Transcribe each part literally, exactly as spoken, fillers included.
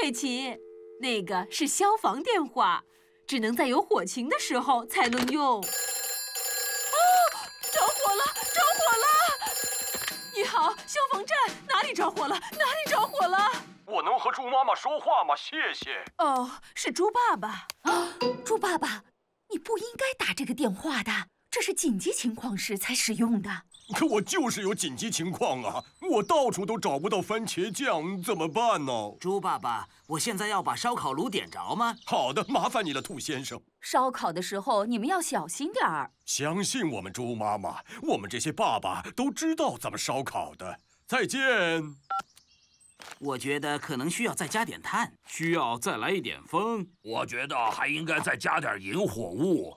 佩奇，那个是消防电话，只能在有火情的时候才能用。哦，着火了！着火了！你好，消防站，哪里着火了？哪里着火了？我能和猪妈妈说话吗？谢谢。哦，是猪爸爸。啊，猪爸爸，你不应该打这个电话的，这是紧急情况时才使用的。 可我就是有紧急情况啊！我到处都找不到番茄酱，怎么办呢？猪爸爸，我现在要把烧烤炉点着吗？好的，麻烦你了，兔先生。烧烤的时候你们要小心点儿。相信我们猪妈妈，我们这些爸爸都知道怎么烧烤的。再见。我觉得可能需要再加点碳，需要再来一点风。我觉得还应该再加点引火物。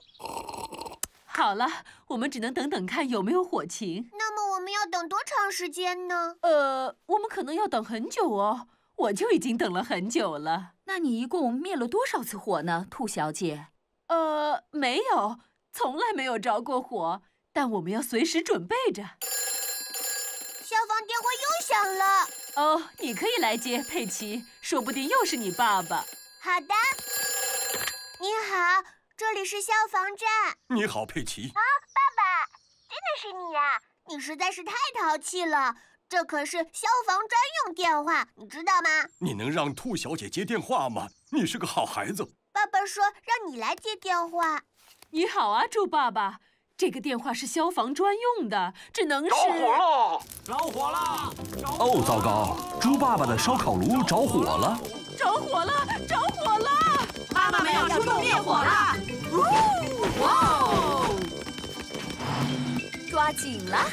好了，我们只能等等看有没有火情。那么我们要等多长时间呢？呃，我们可能要等很久哦。我就已经等了很久了。那你一共灭了多少次火呢，兔小姐？呃，没有，从来没有着过火。但我们要随时准备着。消防电话又响了。哦，你可以来接，佩奇，说不定又是你爸爸。好的。你好。 这里是消防站。你好，佩奇。啊，爸爸，真的是你呀、啊！你实在是太淘气了。这可是消防专用电话，你知道吗？你能让兔小姐接电话吗？你是个好孩子。爸爸说让你来接电话。你好啊，猪爸爸。这个电话是消防专用的，只能是。着火了！着火了！哦，糟糕！猪爸爸的烧烤炉着火了！着火了！着火了！ 妈妈们要出动灭火了！哇哦！抓紧了！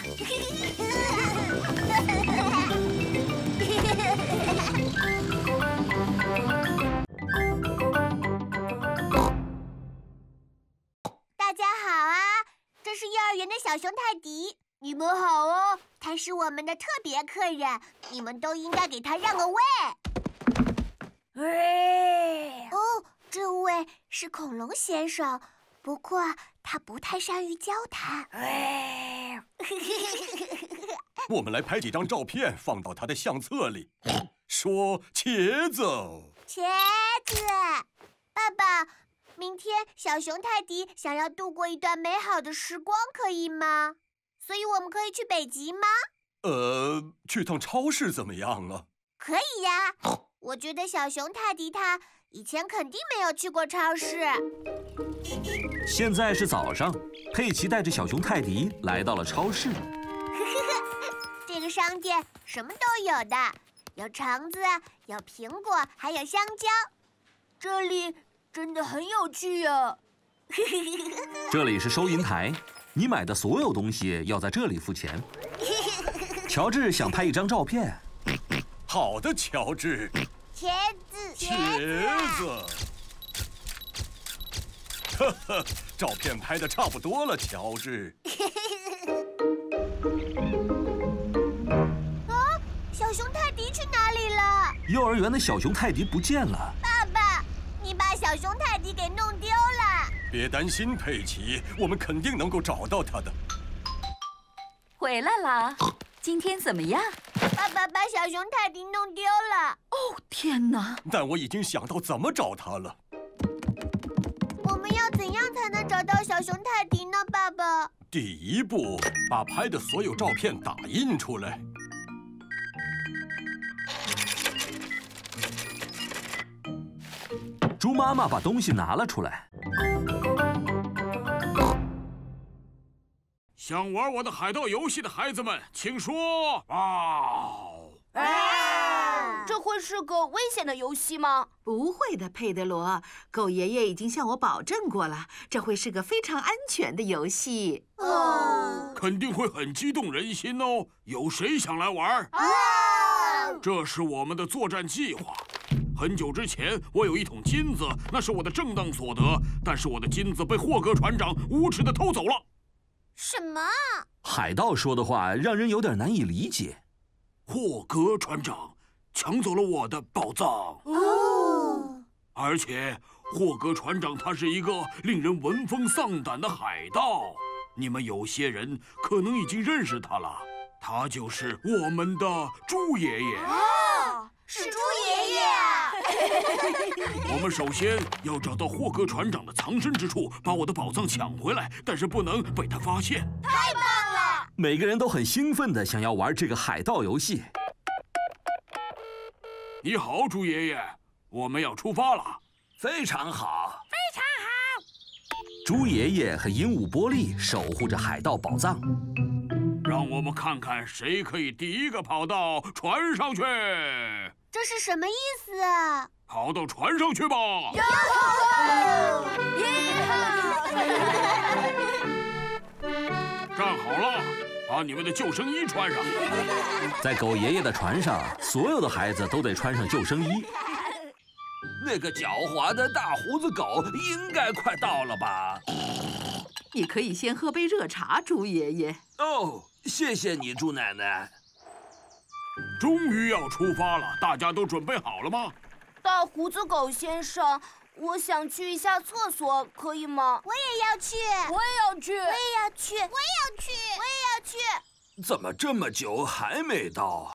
大家好啊，这是幼儿园的小熊泰迪，你们好哦，他是我们的特别客人，你们都应该给他让个位。哎，哦。 这位是恐龙先生，不过他不太善于交谈。我们来拍几张照片，放到他的相册里。说茄子，茄子。爸爸，明天小熊泰迪想要度过一段美好的时光，可以吗？所以我们可以去北极吗？呃，去趟超市怎么样啊？可以呀、啊，我觉得小熊泰迪他。 以前肯定没有去过超市。现在是早上，佩奇带着小熊泰迪来到了超市。这个商店什么都有的，有橙子，有苹果，还有香蕉。这里真的很有趣哦。这里是收银台，你买的所有东西要在这里付钱。乔治想拍一张照片。好的，乔治。 茄子，茄子，呵呵，照片拍的差不多了，乔治。啊，小熊泰迪去哪里了？幼儿园的小熊泰迪不见了。爸爸，你把小熊泰迪给弄丢了。别担心，佩奇，我们肯定能够找到他的。回来啦。 今天怎么样？爸爸把小熊泰迪弄丢了。哦，天哪！但我已经想到怎么找他了。我们要怎样才能找到小熊泰迪呢，爸爸？第一步，把拍的所有照片打印出来。猪妈妈把东西拿了出来。 想玩我的海盗游戏的孩子们，请说啊！哎，这会是个危险的游戏吗？不会的，佩德罗，狗爷爷已经向我保证过了，这会是个非常安全的游戏。哦，肯定会很激动人心哦！有谁想来玩？啊！这是我们的作战计划。 很久之前，我有一桶金子，那是我的正当所得，但是我的金子被霍格船长无耻地偷走了。 什么？海盗说的话让人有点难以理解。霍格船长抢走了我的宝藏哦，而且霍格船长他是一个令人闻风丧胆的海盗。你们有些人可能已经认识他了，他就是我们的猪爷爷。哦，是猪爷爷。我们首先要找到霍格船长的藏身之处，把我的宝藏抢回来，但是不能被他发现。太棒了！每个人都很兴奋地想要玩这个海盗游戏。你好，猪爷爷，我们要出发了。非常好，非常好。猪爷爷和鹦鹉波利守护着海盗宝藏。 让我们看看谁可以第一个跑到船上去。这是什么意思啊？跑到船上去吧！呀吼！站好了，把你们的救生衣穿上。在狗爷爷的船上，所有的孩子都得穿上救生衣。那个狡猾的大胡子狗应该快到了吧？你可以先喝杯热茶，猪爷爷。哦。 谢谢你，猪奶奶。终于要出发了，大家都准备好了吗？大胡子狗先生，我想去一下厕所，可以吗？我也要去，我也要去，我也要去，我也要去，我也要去。怎么这么久还没到？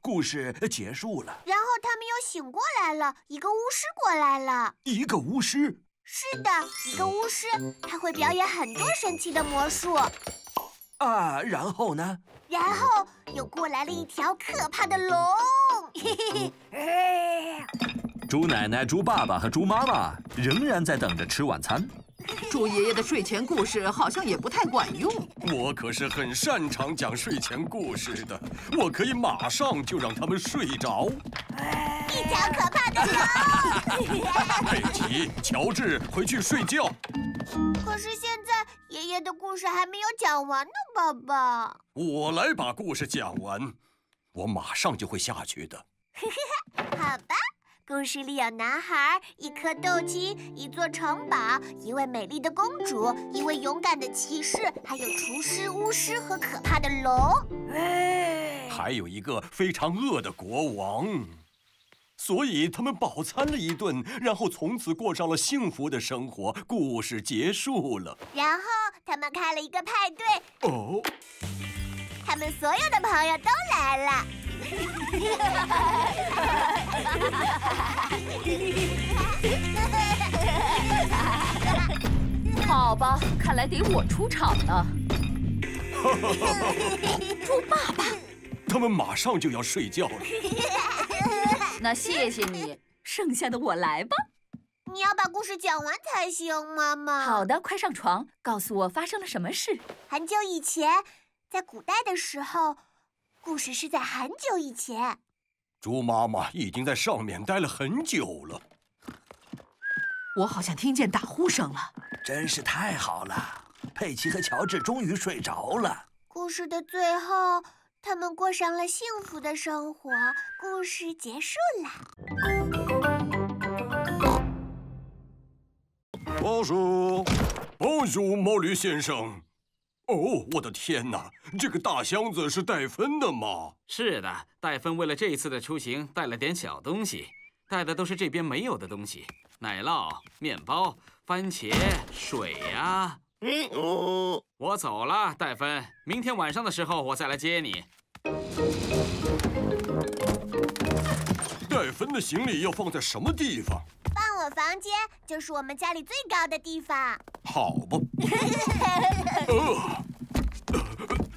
故事结束了。然后他们又醒过来了，一个巫师过来了。一个巫师。 是的，一个巫师，他会表演很多神奇的魔术。啊，然后呢？然后又过来了一条可怕的龙。嘿嘿。猪奶奶、猪爸爸和猪妈妈仍然在等着吃晚餐。猪爷爷的睡前故事好像也不太管用。我可是很擅长讲睡前故事的，我可以马上就让他们睡着。 一条可怕的龙！佩奇、乔治，回去睡觉。可是现在爷爷的故事还没有讲完呢，爸爸。我来把故事讲完，我马上就会下去的。好吧，故事里有男孩、一颗豆荠、一座城堡、一位美丽的公主、一位勇敢的骑士，还有厨师、巫师和可怕的龙。还有一个非常恶的国王。 所以他们饱餐了一顿，然后从此过上了幸福的生活。故事结束了。然后他们开了一个派对。哦，他们所有的朋友都来了。好吧，看来得我出场了。猪爸爸，他们马上就要睡觉了。 那谢谢你，剩下的我来吧。你要把故事讲完才行，妈妈。好的，快上床，告诉我发生了什么事。很久以前，在古代的时候，故事是在很久以前。猪妈妈已经在上面待了很久了。我好像听见打呼声了。真是太好了，佩奇和乔治终于睡着了。故事的最后。 他们过上了幸福的生活，故事结束了。Bonjour, Bonjour， 毛驴先生。哦，我的天哪，这个大箱子是戴芬的吗？是的，戴芬为了这一次的出行带了点小东西，带的都是这边没有的东西：奶酪、面包、番茄、水呀、啊。 嗯哦，我走了，戴芬。明天晚上的时候我再来接你。戴芬的行李要放在什么地方？放我房间，就是我们家里最高的地方。好吧。呃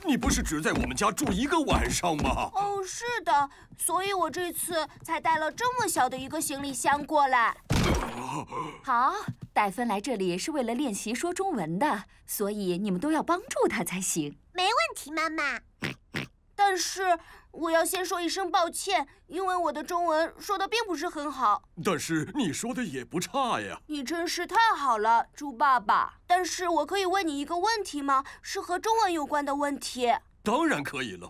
你不是只在我们家住一个晚上吗？哦，是的，所以我这次才带了这么小的一个行李箱过来。呃、好。 戴芬来这里是为了练习说中文的，所以你们都要帮助她才行。没问题，妈妈。但是我要先说一声抱歉，因为我的中文说的并不是很好。但是你说的也不差呀。你真是太好了，猪爸爸。但是我可以问你一个问题吗？是和中文有关的问题。当然可以了。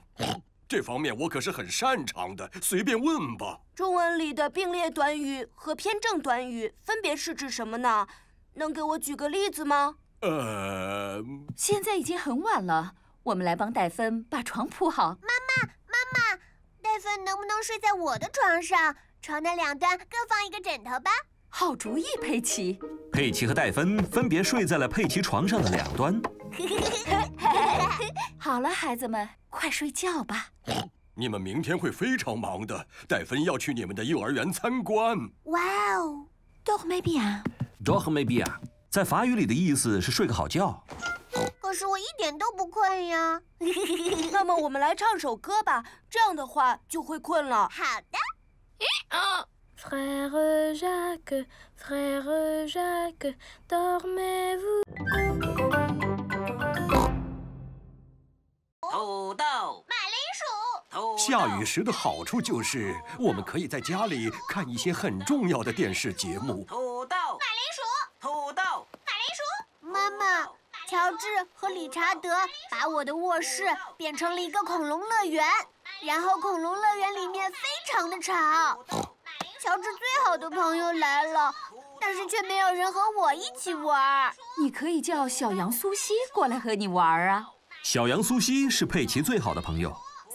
这方面我可是很擅长的，随便问吧。中文里的并列短语和偏正短语分别是指什么呢？能给我举个例子吗？呃，现在已经很晚了，我们来帮戴芬把床铺好。妈妈，妈妈，戴芬能不能睡在我的床上？床的两端各放一个枕头吧。好主意，佩奇。佩奇和戴芬分别睡在了佩奇床上的两端。好了，孩子们，快睡觉吧。你们明天会非常忙的。戴芬要去你们的幼儿园参观。哇哦 ，dormez bien，dormez bien， 在法语里的意思是睡个好觉。可是我一点都不困呀。那么我们来唱首歌吧，这样的话就会困了。好的。嗯。 Frère Jacques, frère Jacques, dormez-vous? 土豆，马铃薯。下雨时的好处就是我们可以在家里看一些很重要的电视节目。土豆，马铃薯。土豆，马铃薯。妈妈，乔治和理查德把我的卧室变成了一个恐龙乐园，然后恐龙乐园里面非常的吵。 乔治最好的朋友来了，但是却没有人和我一起玩。你可以叫小羊苏西过来和你玩啊。小羊苏西是佩奇最好的朋友，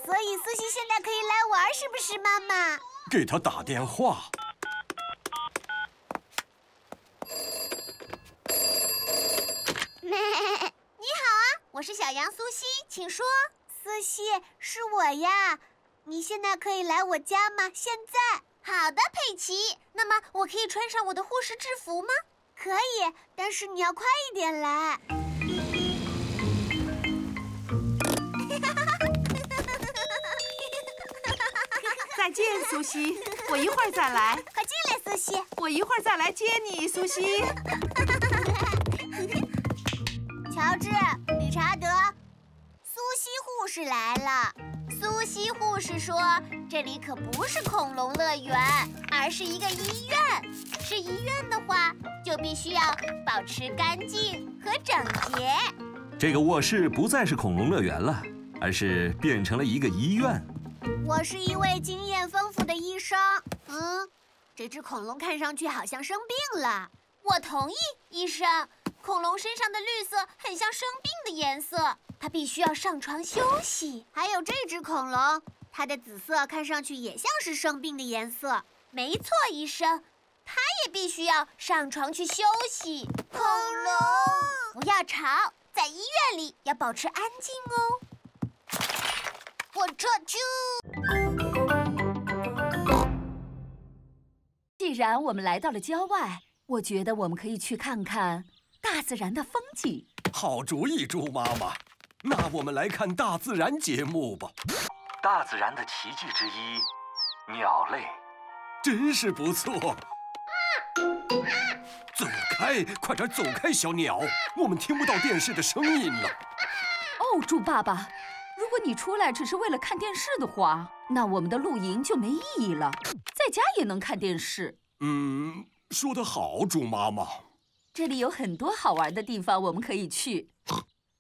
所以苏西现在可以来玩，是不是，妈妈？给他打电话。你好啊，我是小羊苏西，请说。苏西，是我呀，你现在可以来我家吗？现在。 好的，佩奇。那么我可以穿上我的护士制服吗？可以，但是你要快一点来。再见，苏西。我一会儿再来。快进来，苏西。我一会儿再来接你，苏西。乔治，理查德，苏西护士来了。 苏西护士说：“这里可不是恐龙乐园，而是一个医院。是医院的话，就必须要保持干净和整洁。这个卧室不再是恐龙乐园了，而是变成了一个医院。我是一位经验丰富的医生。嗯，这只恐龙看上去好像生病了。我同意，医生。恐龙身上的绿色很像生病的颜色。” 它必须要上床休息。还有这只恐龙，它的紫色看上去也像是生病的颜色。没错，医生，它也必须要上床去休息。恐龙，不要吵，在医院里要保持安静哦。火车去。既然我们来到了郊外，我觉得我们可以去看看大自然的风景。好主意，猪妈妈。 那我们来看大自然节目吧。大自然的奇迹之一，鸟类，真是不错。走开，快点走开，小鸟，我们听不到电视的声音了。哦，猪爸爸，如果你出来只是为了看电视的话，那我们的露营就没意义了。在家也能看电视。嗯，说得好，猪妈妈。这里有很多好玩的地方，我们可以去。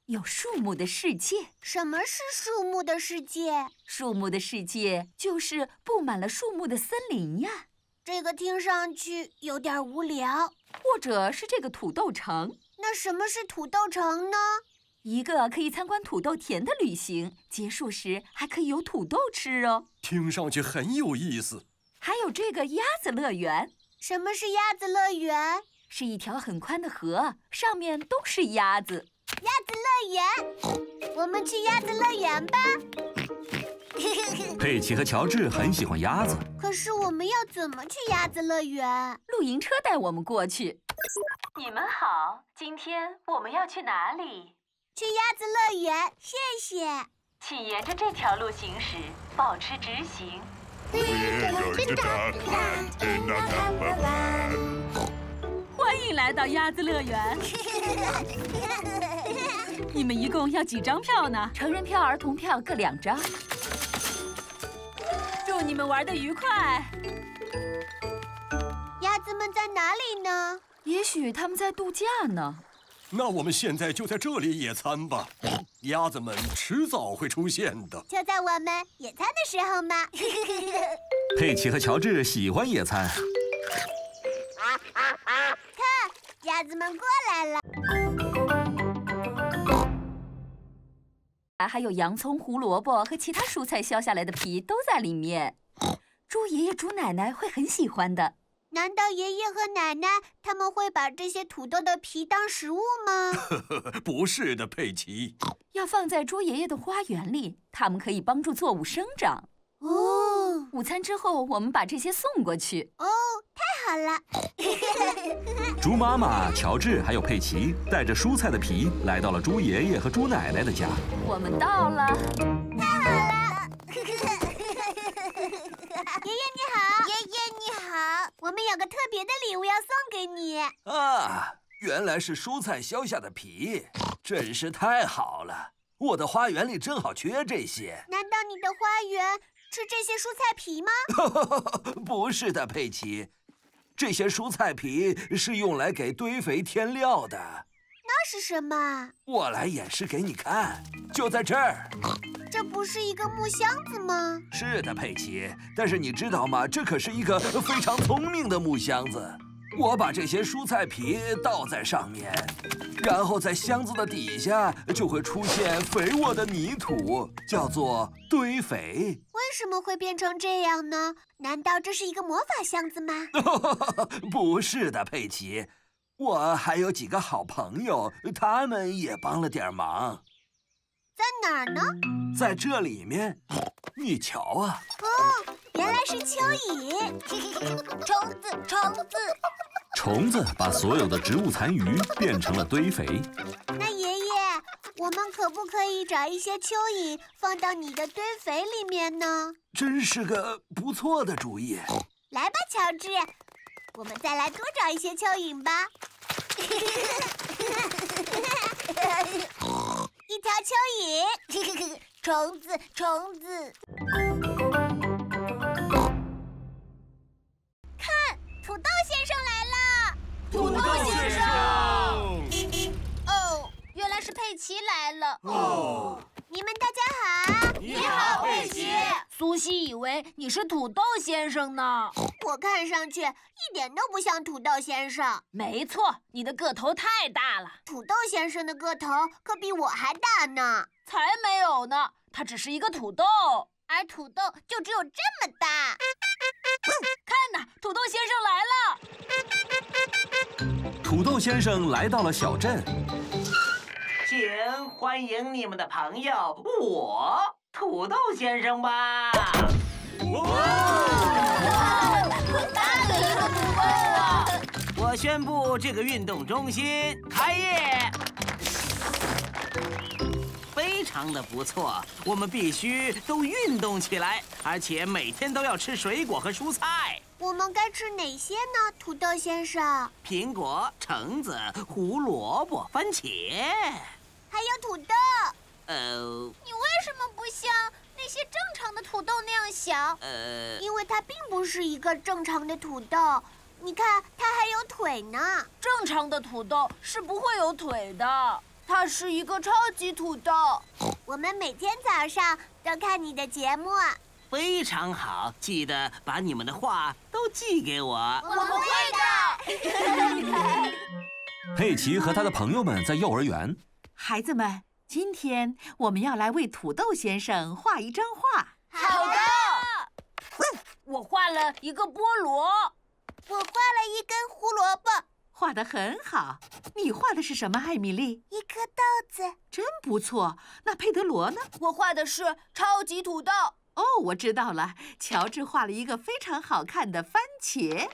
有树木的世界。什么是树木的世界？树木的世界就是布满了树木的森林呀。这个听上去有点无聊。或者是这个土豆城。那什么是土豆城呢？一个可以参观土豆田的旅行，结束时还可以有土豆吃哦。听上去很有意思。还有这个鸭子乐园。什么是鸭子乐园？是一条很宽的河，上面都是鸭子。 鸭子乐园，我们去鸭子乐园吧。佩奇和乔治很喜欢鸭子，可是我们要怎么去鸭子乐园？露营车带我们过去。你们好，今天我们要去哪里？去鸭子乐园，谢谢。请沿着这条路行驶，保持直行。欢迎来到鸭子乐园。你们一共要几张票呢？成人票、儿童票各两张。祝你们玩得愉快。鸭子们在哪里呢？也许他们在度假呢。那我们现在就在这里野餐吧。鸭子们迟早会出现的。就在我们野餐的时候吗？佩奇和乔治喜欢野餐。 鸭子们过来了，还有洋葱、胡萝卜和其他蔬菜削下来的皮都在里面。猪爷爷、猪奶奶会很喜欢的。难道爷爷和奶奶他们会把这些土豆的皮当食物吗？不是的，佩奇。要放在猪爷爷的花园里，它们可以帮助作物生长。哦，午餐之后我们把这些送过去。哦，太好了。猪妈妈、乔治还有佩奇带着蔬菜的皮来到了猪爷爷和猪奶奶的家。我们到了，太好了！爷爷你好，爷爷你好，我们有个特别的礼物要送给你。啊，原来是蔬菜削下的皮，真是太好了。 我的花园里正好缺这些。难道你的花园吃这些蔬菜皮吗？不是的，佩奇，这些蔬菜皮是用来给堆肥添料的。那是什么？我来演示给你看，就在这儿。这不是一个木箱子吗？是的，佩奇。但是你知道吗？这可是一个非常聪明的木箱子。 我把这些蔬菜皮倒在上面，然后在箱子的底下就会出现肥沃的泥土，叫做堆肥。为什么会变成这样呢？难道这是一个魔法箱子吗？不是的，佩奇，我还有几个好朋友，他们也帮了点忙。在哪儿呢？在这里面，你瞧啊。哦，原来是蚯蚓，虫子，虫子。 虫子把所有的植物残余变成了堆肥。那爷爷，我们可不可以找一些蚯蚓放到你的堆肥里面呢？真是个不错的主意。来吧，乔治，我们再来多找一些蚯蚓吧。一条蚯蚓，虫子，虫子。 土豆先生来了！土豆先生，哦，原来是佩奇来了。哦，你们大家好。你好，佩奇。苏西以为你是土豆先生呢。我看上去一点都不像土豆先生。没错，你的个头太大了。土豆先生的个头可比我还大呢。才没有呢，他只是一个土豆，而土豆就只有这么大。 看呐，土豆先生来了！土豆先生来到了小镇，请欢迎你们的朋友我土豆先生吧。哇！大的一个土豆啊！我宣布这个运动中心开业，非常的不错，我们必须都运动起来。 而且每天都要吃水果和蔬菜。我们该吃哪些呢，土豆先生？苹果、橙子、胡萝卜、番茄，还有土豆。呃，你为什么不像那些正常的土豆那样小？呃，因为它并不是一个正常的土豆。你看，它还有腿呢。正常的土豆是不会有腿的。 它是一个超级土豆。我们每天早上都看你的节目，非常好。记得把你们的话都寄给我。我们会的。佩奇和他的朋友们在幼儿园。孩子们，今天我们要来为土豆先生画一张画。好的。我画了一个菠萝。我画了一根胡萝卜。 画得很好，你画的是什么，艾米丽？一颗豆子，真不错。那佩德罗呢？我画的是超级土豆。哦，我知道了。乔治画了一个非常好看的番茄。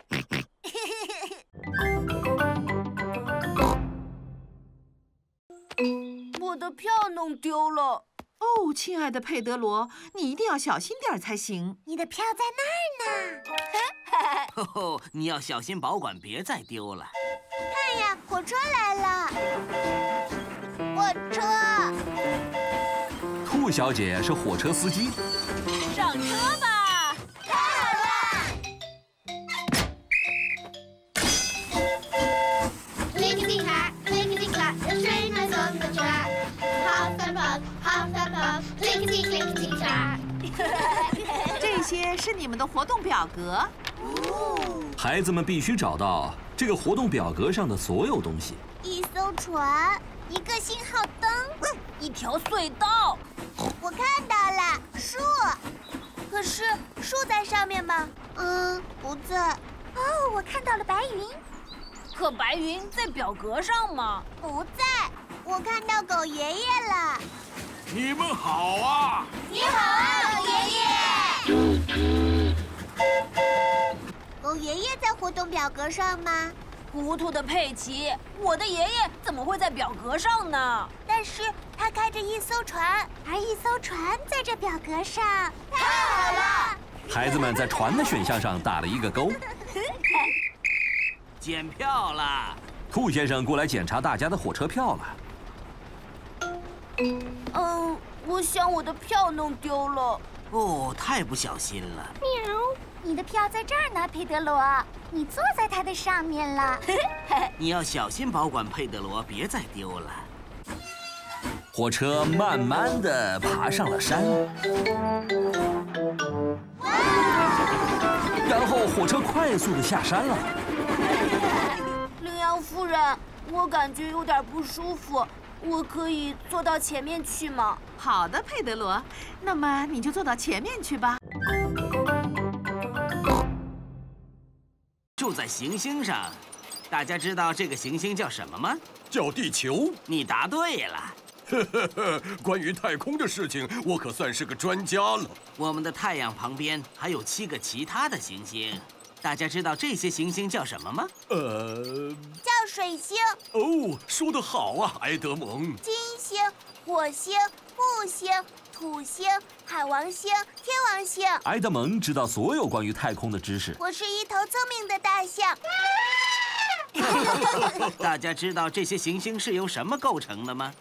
我的票弄丢了。哦，亲爱的佩德罗，你一定要小心点才行。你的票在那儿呢。哦，你要小心保管，别再丢了。 看呀，火车来了！火车。兔小姐是火车司机。上车吧！太好了！click click click click， the train is on the track。Hop the pop hop the pop， click click click click。这些是你们的活动表格。哦。孩子们必须找到 这个活动表格上的所有东西：一艘船，一个信号灯，一条隧道。我看到了树，可是树在上面吗？嗯，不在。哦，我看到了白云，可白云在表格上吗？不在。我看到狗爷爷了。你们好啊！你好啊，狗爷爷。狗爷爷在活动表格上吗？糊涂的佩奇，我的爷爷怎么会在表格上呢？但是他开着一艘船，而一艘船在这表格上。太好了！孩子们在船的选项上打了一个勾。检票了，兔先生过来检查大家的火车票了。嗯，我想我的票弄丢了。哦，太不小心了。喵，你的票在这儿呢，佩德罗，你坐在它的上面了。你要小心保管，佩德罗，别再丢了。火车慢慢地爬上了山。然后火车快速地下山了。羚羊夫人，我感觉有点不舒服，我可以坐到前面去吗？好的，佩德罗，那么你就坐到前面去吧。住在行星上，大家知道这个行星叫什么吗？叫地球。你答对了。呵呵呵，关于太空的事情，我可算是个专家了。我们的太阳旁边还有七个其他的行星。大家知道这些行星叫什么吗？呃，叫水星。哦，说得好啊，埃德蒙。金星、火星、木星、土星、海王星、天王星。埃德蒙知道所有关于太空的知识。我是一头聪明的大象。大家知道这些行星是由什么构成的吗？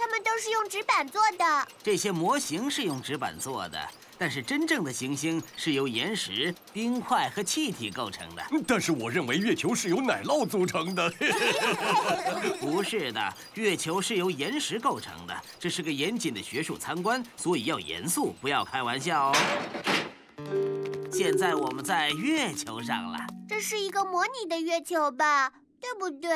它们都是用纸板做的。这些模型是用纸板做的。但是真正的行星是由岩石、冰块和气体构成的。但是我认为月球是由奶酪组成的。不是的，月球是由岩石构成的。这是个严谨的学术参观，所以要严肃，不要开玩笑哦。现在我们在月球上了。这是一个模拟的月球吧？对不对？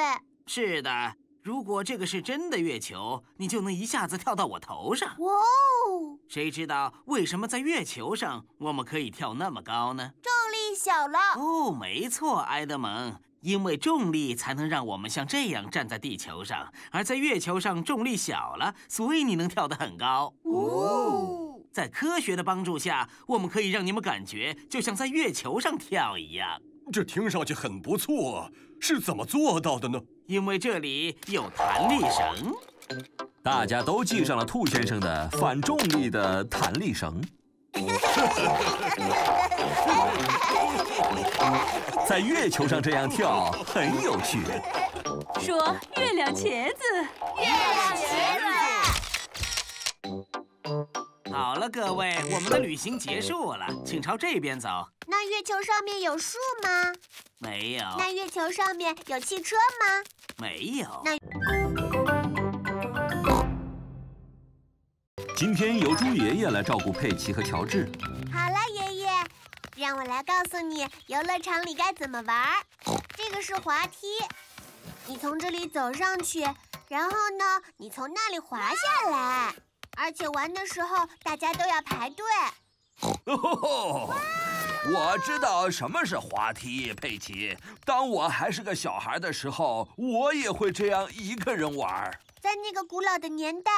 是的。如果这个是真的月球，你就能一下子跳到我头上。哇哦！谁知道为什么在月球上我们可以跳那么高呢？重力小了。哦，没错，埃德蒙，因为重力才能让我们像这样站在地球上，而在月球上重力小了，所以你能跳得很高。哦！在科学的帮助下，我们可以让你们感觉就像在月球上跳一样。这听上去很不错啊，是怎么做到的呢？因为这里有弹力绳，大家都系上了兔先生的反重力的弹力绳。在月球上这样跳很有趣。说月亮茄子，月亮茄子。好了，各位，我们的旅行结束了，请朝这边走。那月球上面有树吗？没有。那月球上面有汽车吗？没有。那今天由猪爷爷来照顾佩奇和乔治。好了，爷爷，让我来告诉你游乐场里该怎么玩。这个是滑梯，你从这里走上去，然后呢，你从那里滑下来。而且玩的时候，大家都要排队。哦，我知道什么是滑梯，佩奇。当我还是个小孩的时候，我也会这样一个人玩。在那个古老的年代，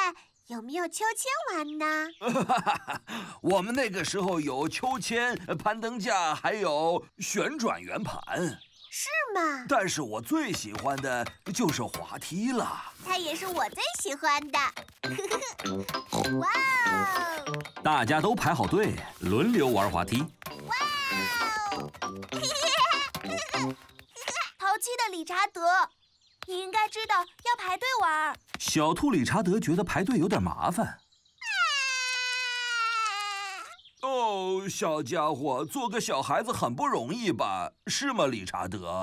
有没有秋千玩呢？我们那个时候有秋千、攀登架，还有旋转圆盘。是吗？但是我最喜欢的就是滑梯了。它也是我最喜欢的。哇哦！大家都排好队，轮流玩滑梯。哇哦！淘气的理查德，你应该知道要排队玩。小兔理查德觉得排队有点麻烦。哦，小家伙，做个小孩子很不容易吧？是吗，理查德？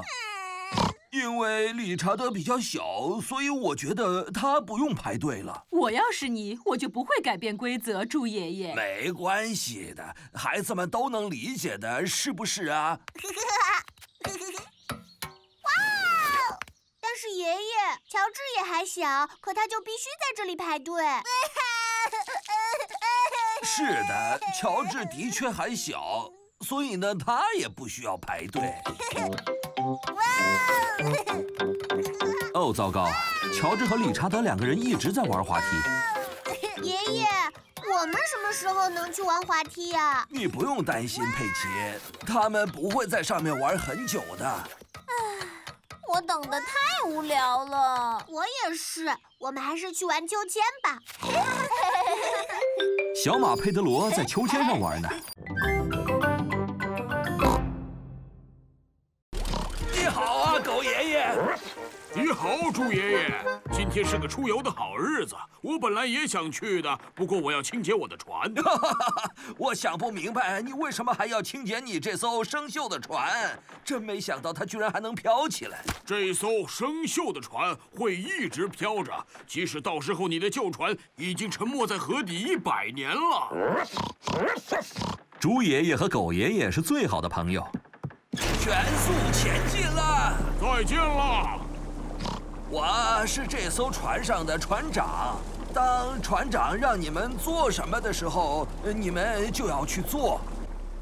因为理查德比较小，所以我觉得他不用排队了。我要是你，我就不会改变规则，猪爷爷。没关系的，孩子们都能理解的，是不是啊？哇！但是爷爷，乔治也还小，可他就必须在这里排队。是的，乔治的确还小，所以呢，他也不需要排队。哦，糟糕！乔治和理查德两个人一直在玩滑梯。爷爷，我我们什么时候能去玩滑梯呀？你不用担心，佩奇，他们不会在上面玩很久的。唉，我等得太无聊了。我也是，我们还是去玩秋千吧。小马佩德罗在秋千上玩呢。你好啊，狗爷爷。 你好，猪爷爷。今天是个出游的好日子，我本来也想去的，不过我要清洁我的船。我想不明白，你为什么还要清洁你这艘生锈的船？真没想到它居然还能飘起来。这艘生锈的船会一直飘着，即使到时候你的旧船已经沉没在河底一百年了。猪爷爷和狗爷爷是最好的朋友。全速前进了！再见了。 我是这艘船上的船长，当船长让你们做什么的时候，你们就要去做。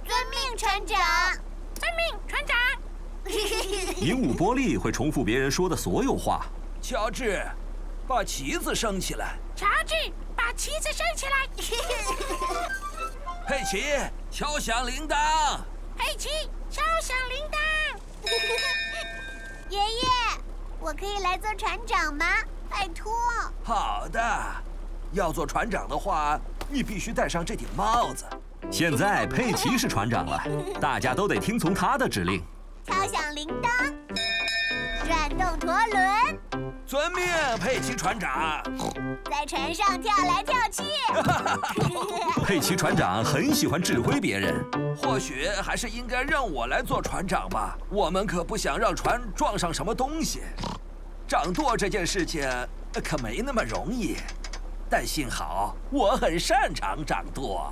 遵命，船长。遵命，船长。鹦鹉波利会重复别人说的所有话。乔治，把旗子升起来。乔治，把旗子升起来。佩奇，敲响铃铛。佩奇，敲响铃铛。爷爷。 我可以来做船长吗？拜托。好的，要做船长的话，你必须戴上这顶帽子。现在佩奇是船长了，大家都得听从他的指令。敲响铃铛，转动舵轮。遵命，佩奇船长。在船上跳来跳去。佩奇船长很喜欢指挥别人。或许还是应该让我来做船长吧，我们可不想让船撞上什么东西。 掌舵这件事情可没那么容易，但幸好我很擅长掌舵。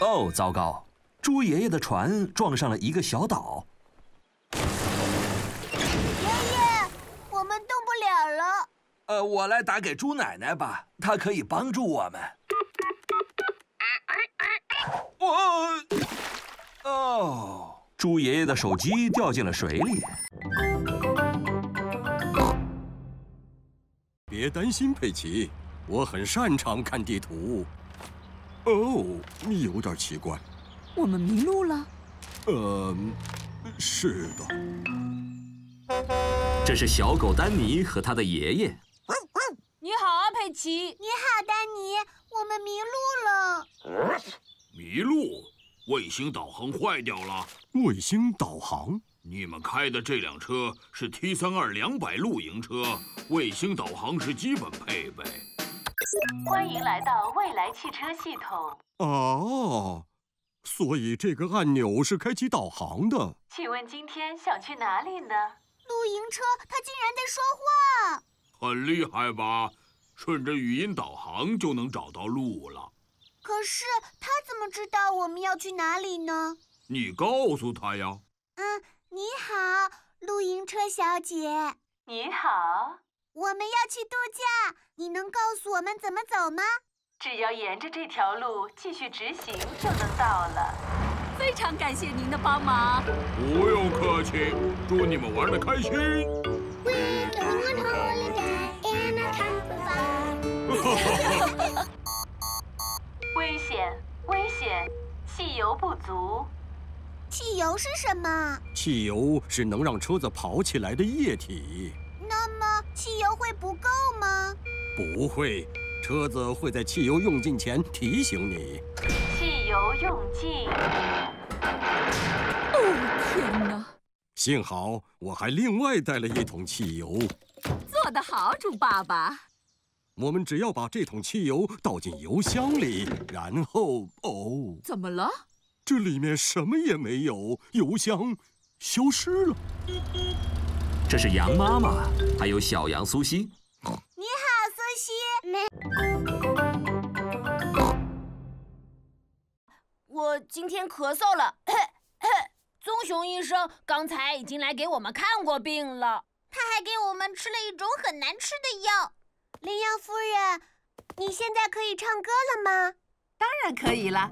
哦，糟糕！猪爷爷的船撞上了一个小岛。爷爷，我们动不了了。呃，我来打给猪奶奶吧，她可以帮助我们。哦，哦，猪爷爷的手机掉进了水里。 别担心，佩奇，我很擅长看地图。哦，你有点奇怪。我们迷路了。呃，是的。这是小狗丹尼和他的爷爷。你好啊，佩奇。你好，丹尼。我们迷路了。迷路？卫星导航坏掉了。卫星导航？ 你们开的这辆车是 T 三二二零零露营车，卫星导航是基本配备。欢迎来到未来汽车系统。哦，所以这个按钮是开启导航的。请问今天想去哪里呢？露营车，它竟然在说话。很厉害吧？顺着语音导航就能找到路了。可是它怎么知道我们要去哪里呢？你告诉他呀。嗯。 你好，露营车小姐。你好，我们要去度假，你能告诉我们怎么走吗？只要沿着这条路继续直行就能到了。非常感谢您的帮忙。不用客气，祝你们玩得开心。We're on holiday in a camper. 危险，危险，汽油不足。 汽油是什么？汽油是能让车子跑起来的液体。那么汽油会不够吗？不会，车子会在汽油用尽前提醒你。汽油用尽。哦，天哪！幸好我还另外带了一桶汽油。做得好，猪爸爸。我们只要把这桶汽油倒进油箱里，然后……哦，怎么了？ 这里面什么也没有，油箱消失了。这是羊妈妈，还有小羊苏西。你好，苏西。我今天咳嗽了，棕熊医生刚才已经来给我们看过病了，他还给我们吃了一种很难吃的药。羚羊夫人，你现在可以唱歌了吗？当然可以了。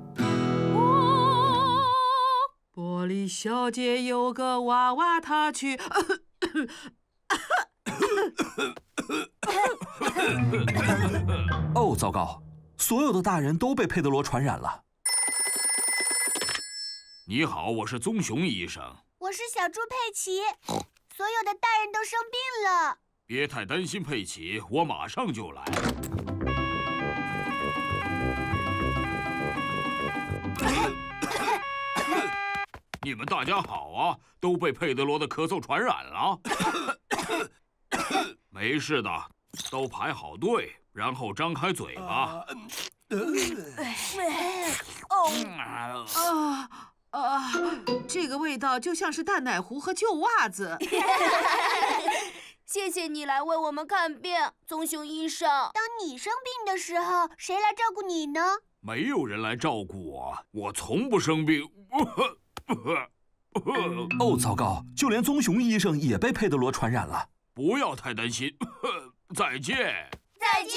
玻璃小姐有个娃娃，她去。哦，糟糕！所有的大人都被佩德罗传染了。你好，我是棕熊医生。我是小猪佩奇。所有的大人都生病了。别太担心，佩奇，我马上就来。你们大家好啊，都被佩德罗的咳嗽传染了。没事的，都排好队。 然后张开嘴巴。哦啊啊！这个味道就像是大奶壶和旧袜子。谢谢你来为我们看病，棕熊医生。当你生病的时候，谁来照顾你呢？没有人来照顾我，我从不生病。哦，糟糕！就连棕熊医生也被佩德罗传染了。不要太担心。再见。 再见。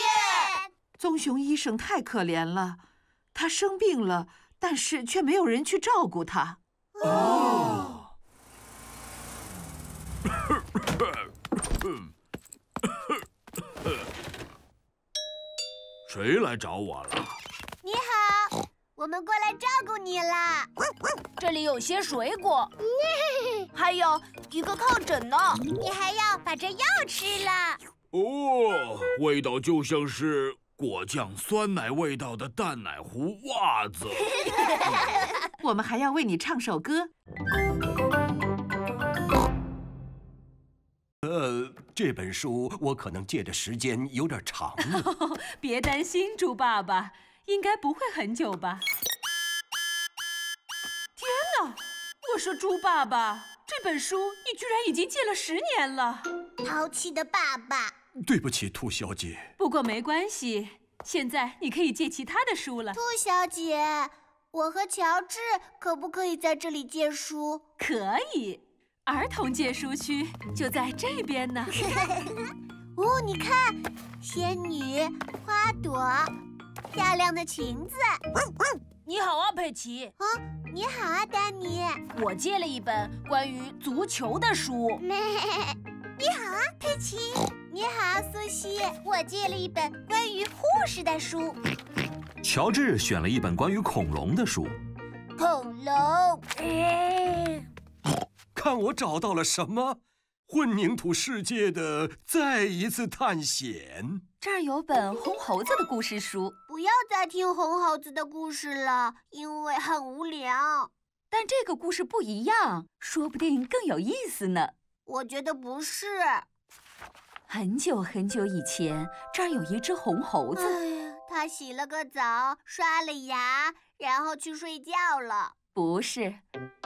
棕熊医生太可怜了，他生病了，但是却没有人去照顾他。哦。谁来找我了？你好，我们过来照顾你啦。这里有些水果，还有一个靠枕呢。你还要把这药吃了。 哦，味道就像是果酱酸奶味道的淡奶糊袜子。我们还要为你唱首歌。呃，这本书我可能借的时间有点长了。哦，别担心，猪爸爸，应该不会很久吧？天哪！我说猪爸爸，这本书你居然已经借了十年了。淘气的爸爸。 对不起，兔小姐。不过没关系，现在你可以借其他的书了。兔小姐，我和乔治可不可以在这里借书？可以，儿童借书区就在这边呢。哦，你看，仙女、花朵、漂亮的裙子。你好啊，佩奇。啊、哦，你好啊，丹尼。我借了一本关于足球的书。你好啊，佩奇。 你好，苏西。我借了一本关于护士的书。乔治选了一本关于恐龙的书。恐龙。嗯、看我找到了什么？混凝土世界的再一次探险。这儿有本红猴子的故事书。不要再听红猴子的故事了，因为很无聊。但这个故事不一样，说不定更有意思呢。我觉得不是。 很久很久以前，这儿有一只红猴子。哎，它洗了个澡，刷了牙，然后去睡觉了。不是，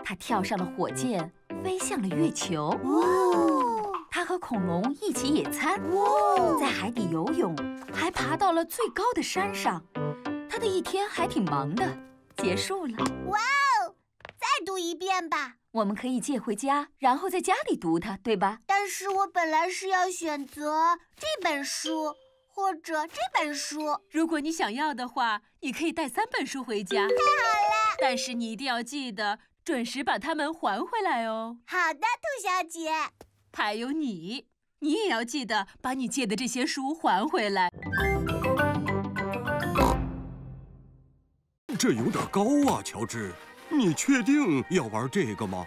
它跳上了火箭，飞向了月球。哦，它和恐龙一起野餐，哦，在海底游泳，还爬到了最高的山上。它的一天还挺忙的，结束了。哇哦！再读一遍吧。 我们可以借回家，然后在家里读它，对吧？但是我本来是要选择这本书或者这本书。如果你想要的话，你可以带三本书回家。太好了！但是你一定要记得准时把它们还回来哦。好的，兔小姐。还有你，你也要记得把你借的这些书还回来。这有点高啊，乔治。 你确定要玩这个吗？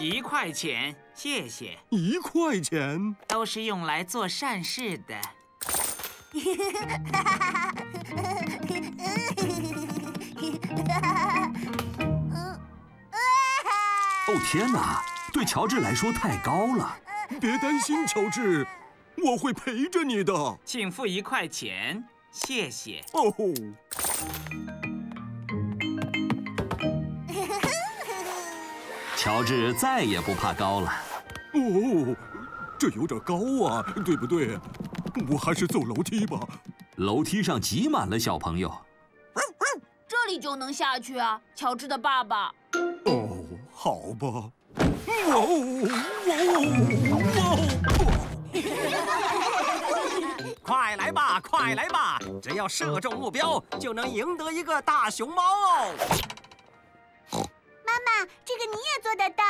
一块钱，谢谢。一块钱都是用来做善事的。哦天哪，对乔治来说太高了。别担心，乔治，我会陪着你的。请付一块钱，谢谢。哦。 乔治再也不怕高了。哦，这有点高啊，对不对？我还是走楼梯吧。楼梯上挤满了小朋友。这里就能下去啊，乔治的爸爸。哦，好吧。哦哦哦！快来吧，快来吧！只要射中目标，就能赢得一个大熊猫哦。 妈妈，这个你也做得到。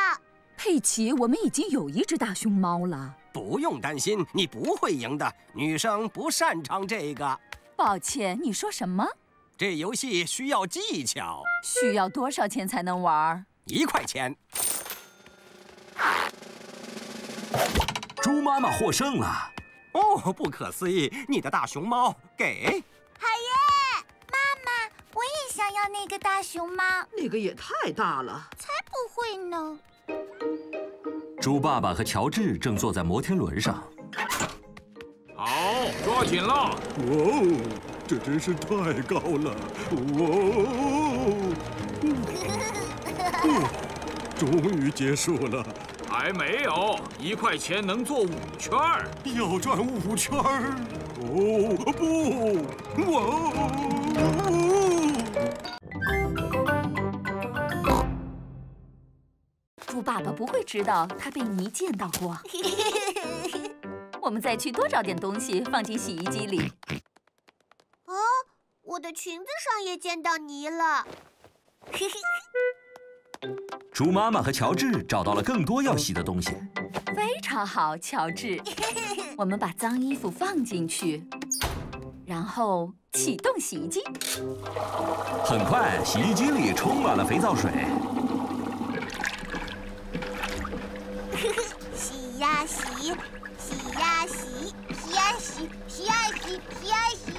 佩奇，我们已经有一只大熊猫了。不用担心，你不会赢的。女生不擅长这个。抱歉，你说什么？这游戏需要技巧。需要多少钱才能玩？一块钱。猪妈妈获胜了！哦，不可思议！你的大熊猫给海燕妈妈，我也想要那个大熊猫。那个也太大了。才不会呢！猪爸爸和乔治正坐在摩天轮上。 好，抓紧了！哇哦，这真是太高了！哇哦，哦终于结束了，还没有，一块钱能做五圈儿，要转五圈儿。哦不，哇哦！猪爸爸不会知道他被泥溅到过。我们再去多找点东西放进洗衣机里。哦，我的裙子上也溅到泥了。猪妈妈和乔治找到了更多要洗的东西。非常好，乔治。我们把脏衣服放进去，然后启动洗衣机。很快，洗衣机里充满了肥皂水。洗呀洗。 洗呀洗，洗呀洗，洗呀洗，洗呀洗。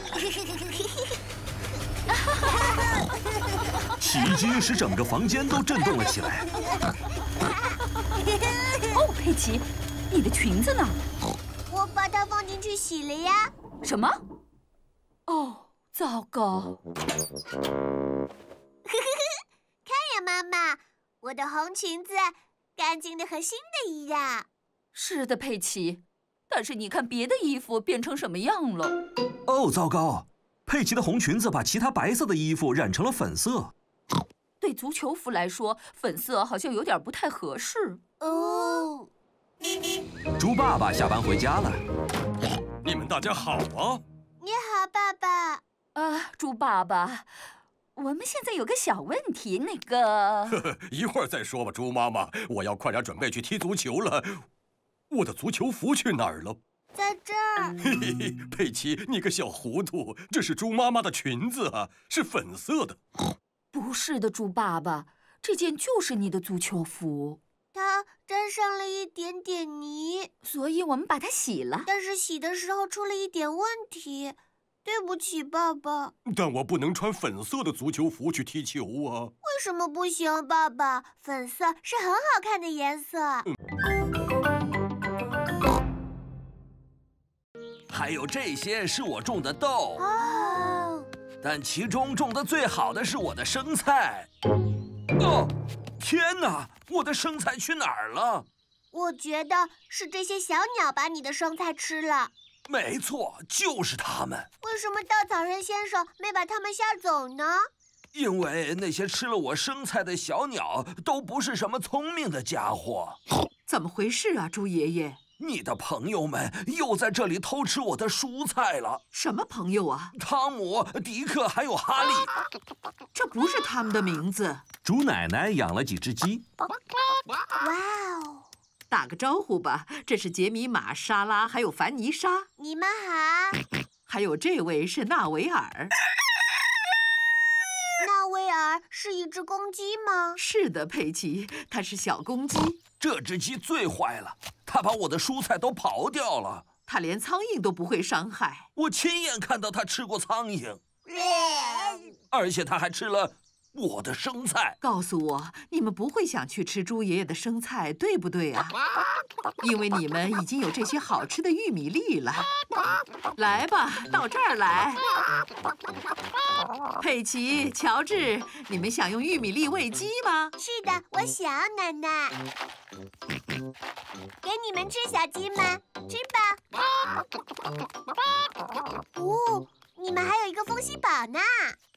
洗衣机使整个房间都震动了起来。哦，佩奇，你的裙子呢？我把它放进去洗了呀。什么？哦，糟糕！看呀，妈妈，我的红裙子干净的和新的一样。是的，佩奇。 但是你看，别的衣服变成什么样了？哦，糟糕！佩奇的红裙子把其他白色的衣服染成了粉色。对足球服来说，粉色好像有点不太合适。哦。猪爸爸下班回家了。你们大家好啊！你好，爸爸。啊，猪爸爸，我们现在有个小问题，那个……呵呵，一会儿再说吧，猪妈妈，我要快点准备去踢足球了。 我的足球服去哪儿了？在这儿。嘿嘿，佩奇，你个小糊涂！这是猪妈妈的裙子啊，是粉色的。不是的，猪爸爸，这件就是你的足球服。它沾上了一点点泥，所以我们把它洗了。但是洗的时候出了一点问题，对不起，爸爸。但我不能穿粉色的足球服去踢球啊。为什么不行，爸爸？粉色是很好看的颜色。嗯 还有这些是我种的豆，哦、但其中种的最好的是我的生菜。哦，天哪，我的生菜去哪儿了？我觉得是这些小鸟把你的生菜吃了。没错，就是它们。为什么稻草人先生没把它们吓走呢？因为那些吃了我生菜的小鸟都不是什么聪明的家伙。怎么回事啊，猪爷爷？ 你的朋友们又在这里偷吃我的蔬菜了。什么朋友啊？汤姆、迪克还有哈利。这不是他们的名字。猪奶奶养了几只鸡。哇哦！打个招呼吧，这是杰米玛、莎拉还有凡妮莎。你们好。还有这位是纳维尔。纳维尔是一只公鸡吗？是的，佩奇，它是小公鸡。这只鸡最坏了。 他把我的蔬菜都刨掉了，他连苍蝇都不会伤害。我亲眼看到他吃过苍蝇，而且他还吃了我的生菜。告诉我，你们不会想去吃猪爷爷的生菜，对不对啊？因为你们已经有这些好吃的玉米粒了。来吧，到这儿来。佩奇、乔治，你们想用玉米粒喂鸡吗？是的，我想，奶奶。 给你们吃，小鸡们，吃吧。哦，你们还有一个风息堡呢。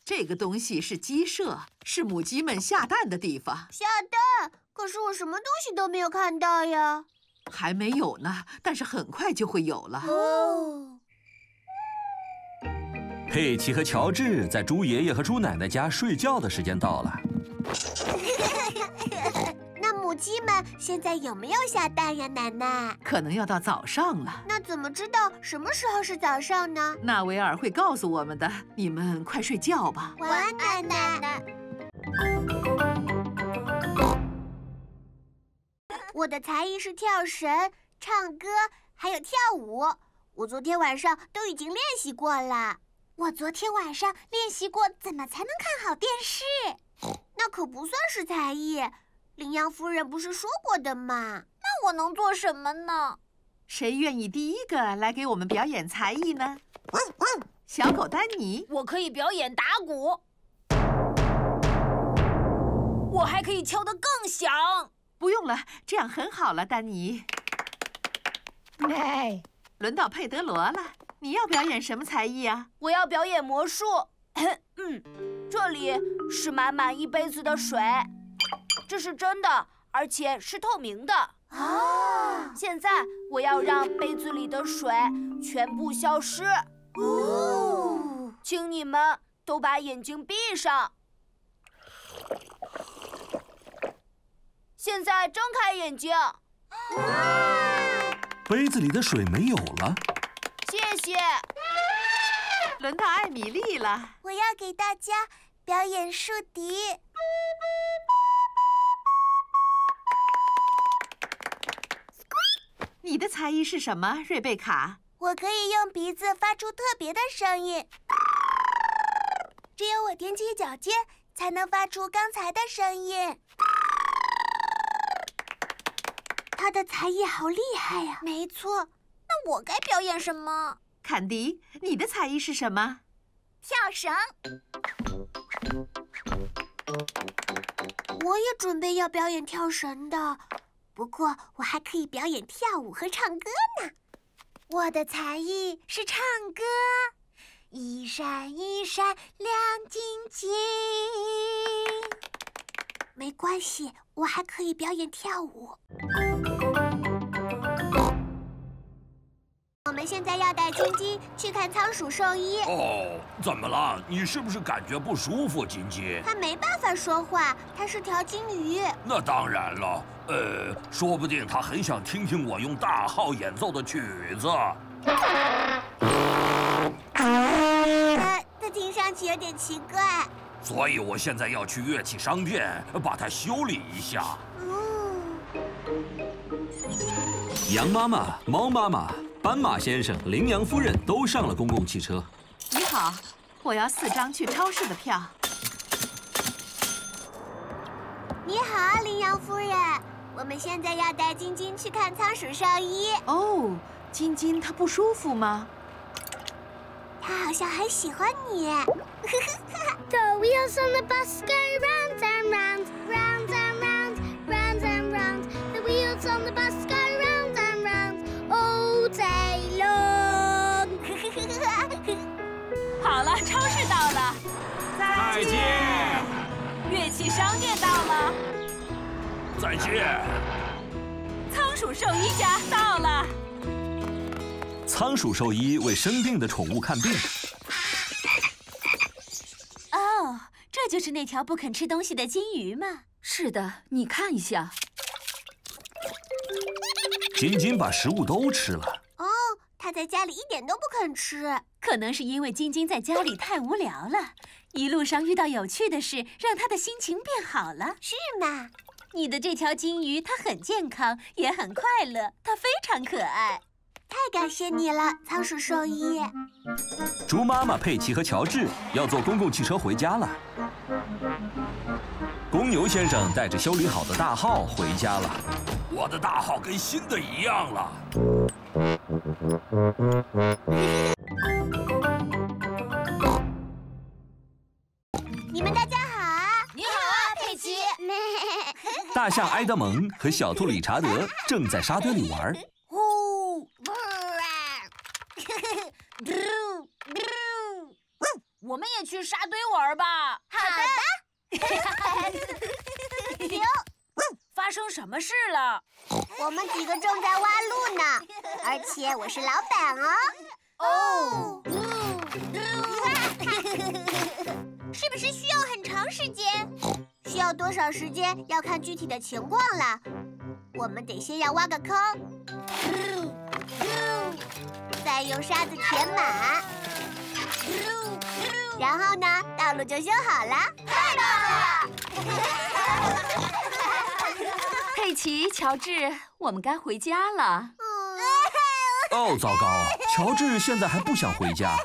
这个东西是鸡舍，是母鸡们下蛋的地方。下蛋？可是我什么东西都没有看到呀。还没有呢，但是很快就会有了。哦。佩奇和乔治在猪爷爷和猪奶奶家睡觉的时间到了。母鸡们现在有没有下蛋呀，奶奶？可能要到早上了。那怎么知道什么时候是早上呢？纳维尔会告诉我们的。你们快睡觉吧。晚安，奶奶。奶奶我的才艺是跳绳、唱歌，还有跳舞。我昨天晚上都已经练习过了。 我昨天晚上练习过怎么才能看好电视，那可不算是才艺。羚羊夫人不是说过的吗？那我能做什么呢？谁愿意第一个来给我们表演才艺呢？嗯嗯、小狗丹尼，我可以表演打鼓，我还可以敲得更响。不用了，这样很好了，丹尼。哎，轮到佩德罗了。 你要表演什么才艺啊？我要表演魔术。嗯，这里是满满一杯子的水，这是真的，而且是透明的。啊！现在我要让杯子里的水全部消失。哦，请你们都把眼睛闭上。现在睁开眼睛。杯子里的水没有了。 谢谢。轮到艾米丽了。我要给大家表演竖笛。你的才艺是什么，瑞贝卡？我可以用鼻子发出特别的声音，只有我踮起脚尖才能发出刚才的声音。他的才艺好厉害呀！没错。 那我该表演什么？坎迪，你的才艺是什么？跳绳。我也准备要表演跳绳的，不过我还可以表演跳舞和唱歌呢。我的才艺是唱歌，一闪一闪亮晶晶。没关系，我还可以表演跳舞。 我们现在要带晶晶去看仓鼠兽医。哦，怎么了？你是不是感觉不舒服，晶晶？它没办法说话，它是条金鱼。那当然了，呃，说不定它很想听听我用大号演奏的曲子。呃，它听上去有点奇怪。所以我现在要去乐器商店把它修理一下。嗯。羊妈妈，猫妈妈。 斑马先生、羚羊夫人都上了公共汽车。你好，我要四张去超市的票。你好，羚羊夫人，我们现在要带晶晶去看仓鼠兽医。哦，晶晶她不舒服吗？她好像很喜欢你。The wheels on the bus go round and round, round and round, round and round. The wheels on the bus go. Day long 好了，超市到了，再见。乐器商店到了，再见。仓鼠兽医家到了。仓鼠兽医为生病的宠物看病。哦，这就是那条不肯吃东西的金鱼吗？是的，你看一下。 晶晶把食物都吃了。哦，她在家里一点都不肯吃，可能是因为晶晶在家里太无聊了。一路上遇到有趣的事，让她的心情变好了，是吗？你的这条金鱼，它很健康，也很快乐，它非常可爱。太感谢你了，仓鼠兽医。猪妈妈佩奇和乔治要坐公共汽车回家了。公牛先生带着修理好的大号回家了。 我的大号跟新的一样了。你们大家好啊！你好啊，佩奇。大象埃德蒙和小兔理查德正在沙堆里玩。呼！我们也去沙堆玩吧。好的。发生什么事了？我们几个正在挖路呢，而且我是老板哦。哦，是不是需要很长时间？需需要多少时间要看具体的情况了。我们得先要挖个坑，再用沙子填满，然后呢，道路就修好了。太棒了！佩奇、乔治，我们该回家了。哦，糟糕！乔治现在还不想回家。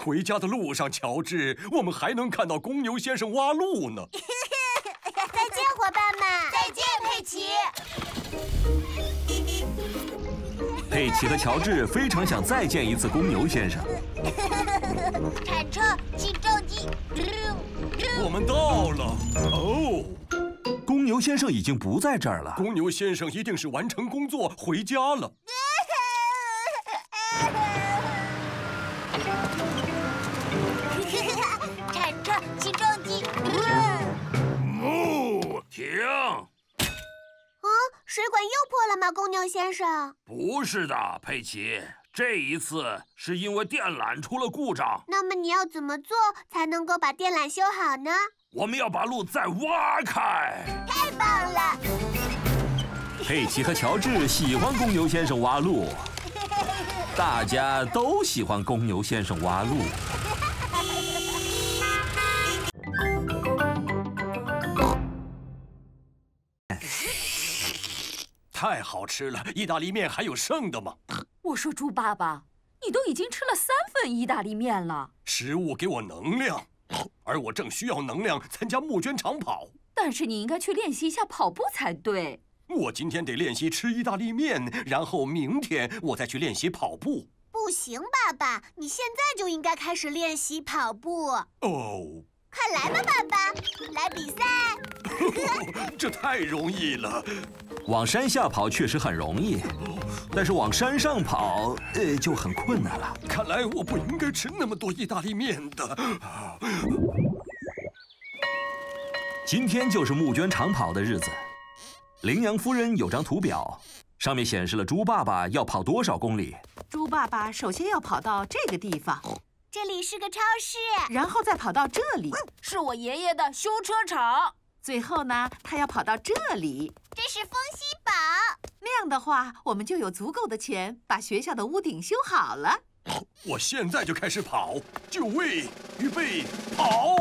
回家的路上，乔治，我们还能看到公牛先生挖路呢。再见，伙伴们！再见，佩奇。佩奇和乔治非常想再见一次公牛先生。铲车，起重机。我们到了。哦，公牛先生已经不在这儿了。公牛先生一定是完成工作回家了。 起重机！木停！啊，水管又破了吗，公牛先生？不是的，佩奇，这一次是因为电缆出了故障。那么你要怎么做才能够把电缆修好呢？我们要把路再挖开。太棒了！佩奇和乔治喜欢公牛先生挖路，大家都喜欢公牛先生挖路。 太好吃了！意大利面还有剩的吗？我说猪爸爸，你都已经吃了三份意大利面了。食物给我能量，而我正需要能量参加募捐长跑。但是你应该去练习一下跑步才对。我今天得练习吃意大利面，然后明天我再去练习跑步。不行，爸爸，你现在就应该开始练习跑步。哦。 快来吧，爸爸，来比赛！这太容易了。往山下跑确实很容易，但是往山上跑，呃，就很困难了。看来我不应该吃那么多意大利面的。今天就是募捐长跑的日子。羚羊夫人有张图表，上面显示了猪爸爸要跑多少公里。猪爸爸首先要跑到这个地方。 这里是个超市，然后再跑到这里，是我爷爷的修车厂。最后呢，他要跑到这里，这是风息堡。那样的话，我们就有足够的钱把学校的屋顶修好了。我现在就开始跑，就位，预备，跑！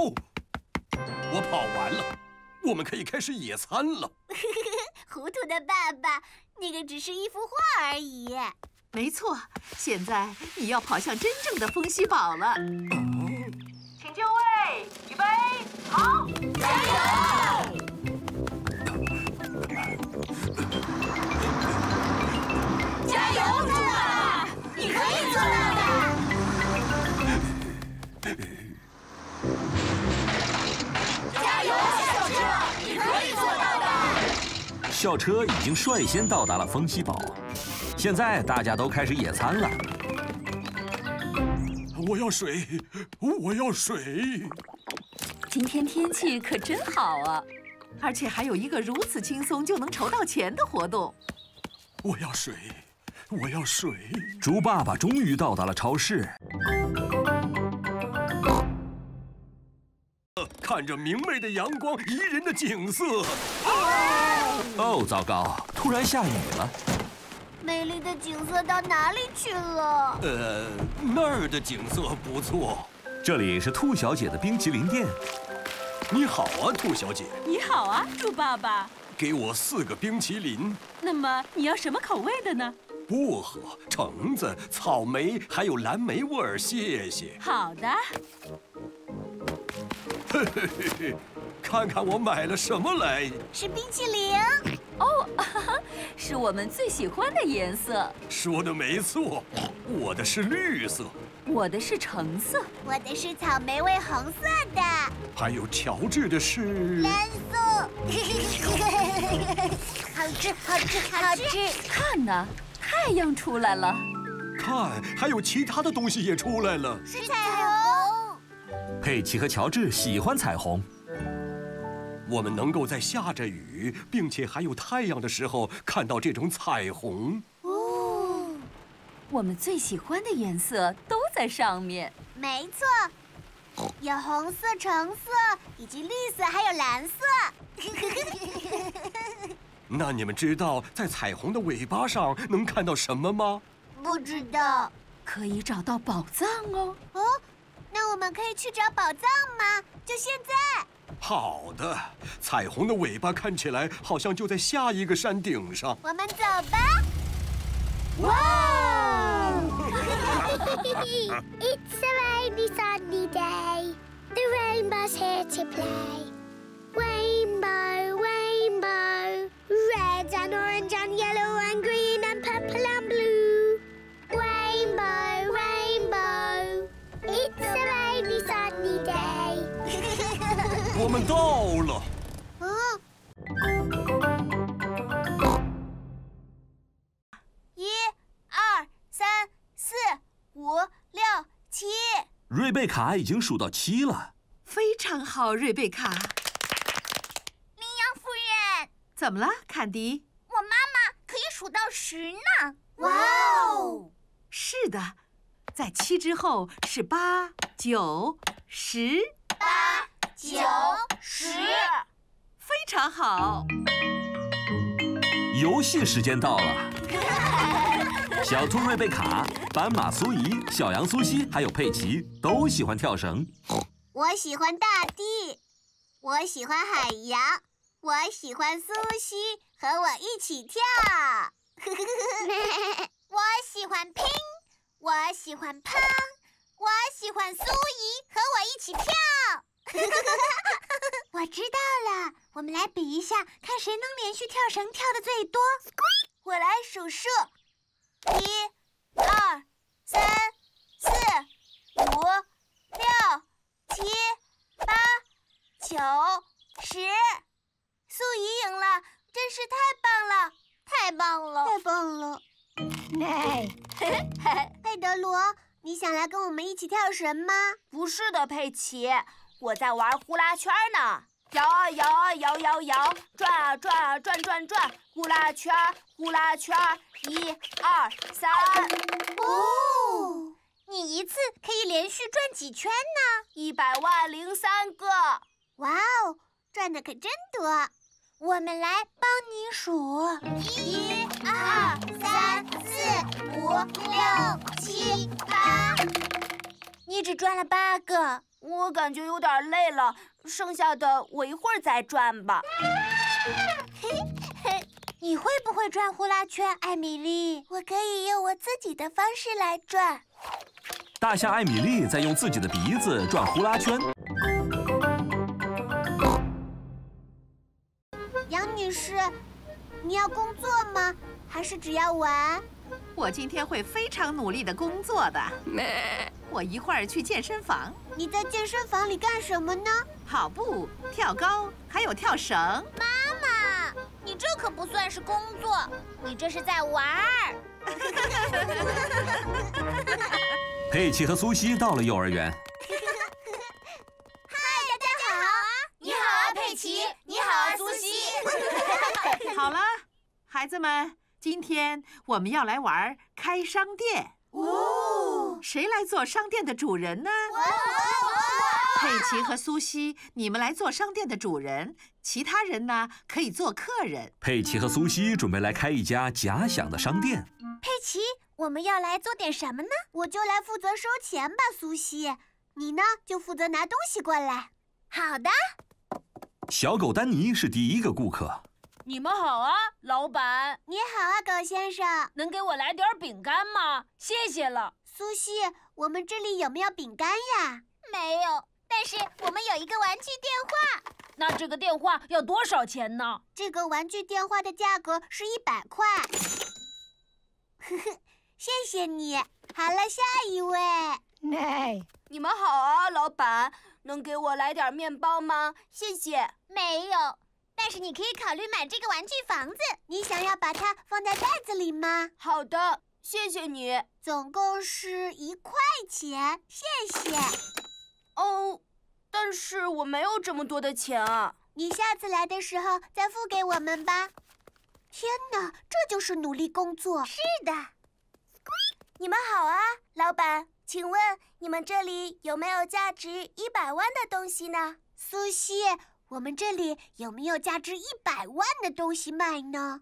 我跑完了，我们可以开始野餐了。糊涂的爸爸，那个只是一幅画而已。 没错，现在你要跑向真正的风息堡了。请就位，预备，跑！加油！加油，猪爸爸，你可以做到的！加油，校车，你可以做到的！校车已经率先到达了风息堡。 现在大家都开始野餐了。我要水，我要水。今天天气可真好啊，而且还有一个如此轻松就能筹到钱的活动。我要水，我要水。猪爸爸终于到达了超市。看着明媚的阳光，宜人的景色。哦，糟糕！突然下雨了。 美丽的景色到哪里去了？呃，那儿的景色不错。这里是兔小姐的冰淇淋店。你好啊，兔小姐。你好啊，猪爸爸。给我四个冰淇淋。那么你要什么口味的呢？薄荷、橙子、草莓，还有蓝莓味儿，谢谢。好的。嘿嘿嘿嘿，看看我买了什么来。是冰淇淋。 哦， oh, 是我们最喜欢的颜色。说的没错，我的是绿色，我的是橙色，我的是草莓味红色的，还有乔治的是蓝色。好吃，好吃，好吃！看呐，太阳出来了。看，还有其他的东西也出来了，是彩虹。佩奇和乔治喜欢彩虹。 我们能够在下着雨，并且还有太阳的时候看到这种彩虹。哦，我们最喜欢的颜色都在上面。没错，有红色、橙色，以及绿色，还有蓝色。那你们知道在彩虹的尾巴上能看到什么吗？不知道。可以找到宝藏哦。哦，那我们可以去找宝藏吗？就现在。好的。彩虹的尾巴看起来好像就在下一个山顶上。我们走吧。哇！ It's a rainy sunny day. The rainbow's here to play. Rainbow, rainbow, red and orange and yellow and green and purple and blue. Rainbow, rainbow, it's a rainy sunny day. 我们到了。一、二、三、四。 五六七，瑞贝卡已经数到七了，非常好，瑞贝卡。羚羊夫人，怎么了，坎迪？我妈妈可以数到十呢。哇哦！是的，在七之后是八、九、十。八、九、十，非常好。游戏时间到了。小兔瑞贝卡、斑马苏怡、小羊苏西，还有佩奇，都喜欢跳绳。我喜欢大地，我喜欢海洋，我喜欢苏西，和我一起跳。我喜欢拼，我喜欢胖，我喜欢苏怡，和我一起跳。我知道了，我们来比一下，看谁能连续跳绳跳得最多。我来数数。 一、二、三、四、五、六、七、八、九、十，素怡赢了，真是太棒了，太棒了，太棒了！佩德罗，你想来跟我们一起跳绳吗？不是的，佩奇，我在玩呼啦圈呢，摇啊摇啊摇摇摇，转啊转啊转转转，呼啦圈，呼啦圈。 一二三，哦！你一次可以连续转几圈呢？一百万零三个！哇哦，转的可真多！我们来帮你数：一、二、三、四、五、六、七、八。你只转了八个，我感觉有点累了，剩下的我一会儿再转吧。嘿。 你会不会转呼啦圈，艾米丽？我可以用我自己的方式来转。大象艾米丽在用自己的鼻子转呼啦圈。杨女士，你要工作吗？还是只要玩？我今天会非常努力的工作的。我一会儿去健身房。你在健身房里干什么呢？跑步、跳高，还有跳绳。妈妈。 你这可不算是工作，你这是在玩儿。佩奇和苏西到了幼儿园。嗨，大家好啊！你好啊，佩奇！你好啊，苏西！好了，孩子们，今天我们要来玩开商店。哦，谁来做商店的主人呢？ 佩奇和苏西，你们来做商店的主人，其他人呢可以做客人。佩奇和苏西准备来开一家假想的商店。佩奇，我们要来做点什么呢？我就来负责收钱吧，苏西。你呢，就负责拿东西过来。好的。小狗丹尼是第一个顾客。你们好啊，老板。你好啊，狗先生。能给我来点饼干吗？谢谢了。苏西，我们这里有没有饼干呀？没有。 但是我们有一个玩具电话，那这个电话要多少钱呢？这个玩具电话的价格是一百块。呵呵，谢谢你。好了，下一位。你们好啊，老板，能给我来点面包吗？谢谢。没有，但是你可以考虑买这个玩具房子。你想要把它放在袋子里吗？好的，谢谢你。总共是一块钱，谢谢。 哦，但是我没有这么多的钱啊！你下次来的时候再付给我们吧。天哪，这就是努力工作。是的。你们好啊，老板，请问你们这里有没有价值一百万的东西呢？苏西，我们这里有没有价值一百万的东西卖呢？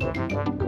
Thank you.